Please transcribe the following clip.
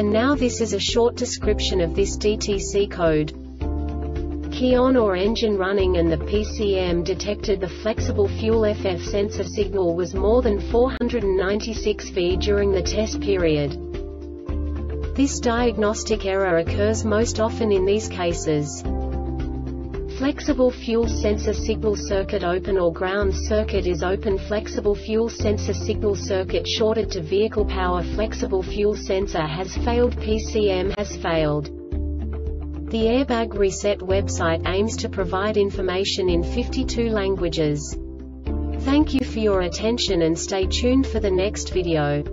And now this is a short description of this DTC code. Key on or engine running and the PCM detected the flexible fuel FF sensor signal was more than 496 V during the test period. This diagnostic error occurs most often in these cases. Flexible fuel sensor signal circuit open or ground circuit is open. Flexible fuel sensor signal circuit shorted to vehicle power. Flexible fuel sensor has failed. PCM has failed. The Airbag Reset website aims to provide information in 52 languages. Thank you for your attention and stay tuned for the next video.